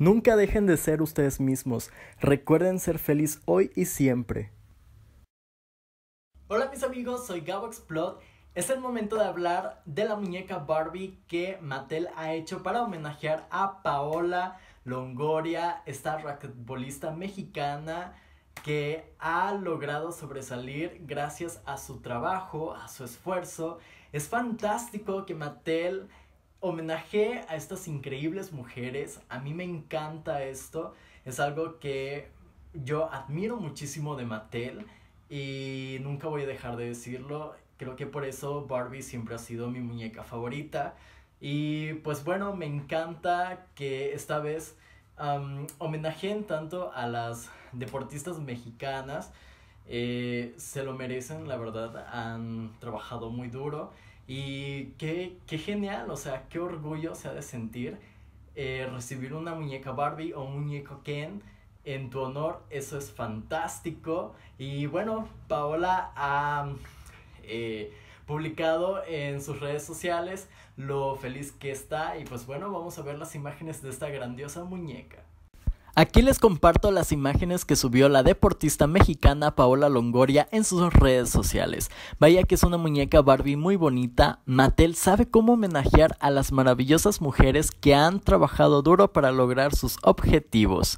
Nunca dejen de ser ustedes mismos. Recuerden ser feliz hoy y siempre. Hola mis amigos, soy Gabo Xplod. Es el momento de hablar de la muñeca Barbie que Mattel ha hecho para homenajear a Paola Longoria, esta raquetbolista mexicana que ha logrado sobresalir gracias a su trabajo, a su esfuerzo. Es fantástico que Mattel homenajee a estas increíbles mujeres. A mí me encanta esto, es algo que yo admiro muchísimo de Mattel y nunca voy a dejar de decirlo. Creo que por eso Barbie siempre ha sido mi muñeca favorita. Y pues bueno, me encanta que esta vez homenajeen tanto a las deportistas mexicanas. Se lo merecen, la verdad, han trabajado muy duro. Y qué genial, o sea, qué orgullo se ha de sentir recibir una muñeca Barbie o un muñeco Ken en tu honor. Eso es fantástico. Y bueno, Paola ha publicado en sus redes sociales lo feliz que está. Y pues bueno, vamos a ver las imágenes de esta grandiosa muñeca. Aquí les comparto las imágenes que subió la deportista mexicana Paola Longoria en sus redes sociales. Vaya que es una muñeca Barbie muy bonita. Mattel sabe cómo homenajear a las maravillosas mujeres que han trabajado duro para lograr sus objetivos.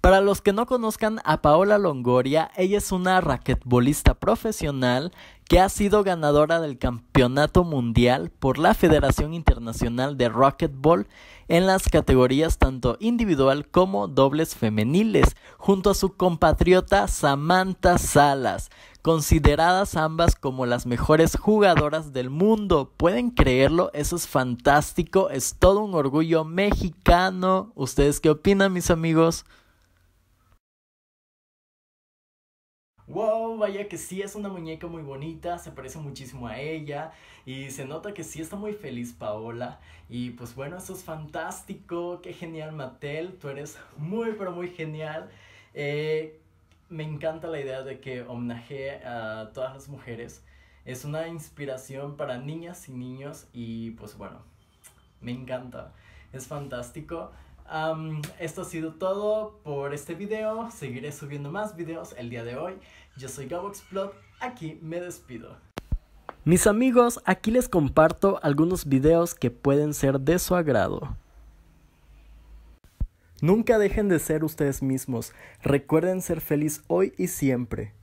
Para los que no conozcan a Paola Longoria, ella es una raquetbolista profesional que ha sido ganadora del Campeonato Mundial por la Federación Internacional de Rocketball en las categorías tanto individual como dobles femeniles, junto a su compatriota Samantha Salas, consideradas ambas como las mejores jugadoras del mundo. ¿Pueden creerlo? Eso es fantástico, es todo un orgullo mexicano. ¿Ustedes qué opinan, mis amigos? Wow, vaya que sí, es una muñeca muy bonita, se parece muchísimo a ella y se nota que sí está muy feliz Paola. Y pues bueno, eso es fantástico, qué genial Mattel, tú eres muy pero muy genial. Me encanta la idea de que homenaje a todas las mujeres, es una inspiración para niñas y niños y pues bueno, me encanta, es fantástico. Esto ha sido todo por este video. Seguiré subiendo más videos el día de hoy. Yo soy Gabo Xplod, aquí me despido. Mis amigos, aquí les comparto algunos videos que pueden ser de su agrado. Nunca dejen de ser ustedes mismos. Recuerden ser feliz hoy y siempre.